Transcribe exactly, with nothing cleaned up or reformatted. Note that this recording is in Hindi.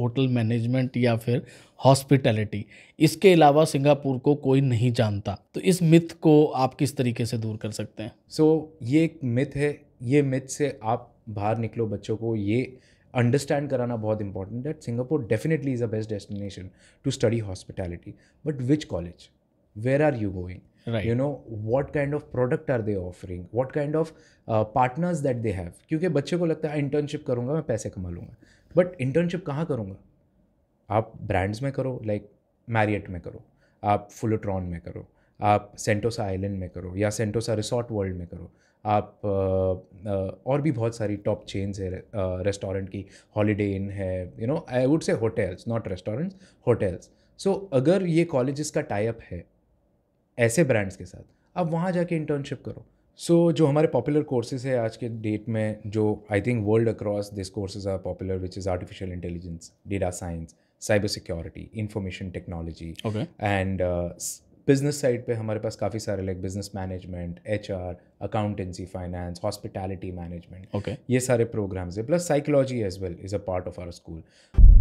होटल मैनेजमेंट या फिर हॉस्पिटैलिटी, इसके अलावा सिंगापुर को कोई नहीं जानता। तो इस मिथ को आप किस तरीके से दूर कर सकते हैं? सो so, ये एक मिथ है, ये मिथ से आप बाहर निकलो। बच्चों को ये अंडरस्टैंड कराना बहुत इंपॉर्टेंट है। Singapore definitely is a best destination to study hospitality, but which college, where are you going, you know what kind of product are they offering, what kind of partners that they have. क्योंकि बच्चों को लगता है इंटर्नशिप करूँगा मैं, पैसे कमा लूँगा, बट इंटर्नशिप कहाँ करूँगा? आप ब्रांड्स में करो, लाइक मैरियट में करो, आप फुलरटॉन में करो, आप सेंटोसा आइलैंड में करो या सेंटोसा रिसोर्ट वर्ल्ड में करो, आप आ, आ, और भी बहुत सारी टॉप चेन्स है रेस्टोरेंट की, हॉलीडे इन है, you know I would say hotels, not restaurants, hotels. So अगर ये कॉलेजेस का टाई अप है ऐसे ब्रांड्स के साथ, आप वहाँ जाके इंटर्नशिप करो। सो so, जो हमारे पॉपुलर कोर्सेज है आज के डेट में, जो I think world across this courses are popular, which is artificial intelligence, data science, cyber security, information technology and business side पे हमारे पास काफ़ी सारे like business management, HR, accountancy, finance, hospitality management, ये सारे प्रोग्राम्स है। Plus psychology as well is a part of our school.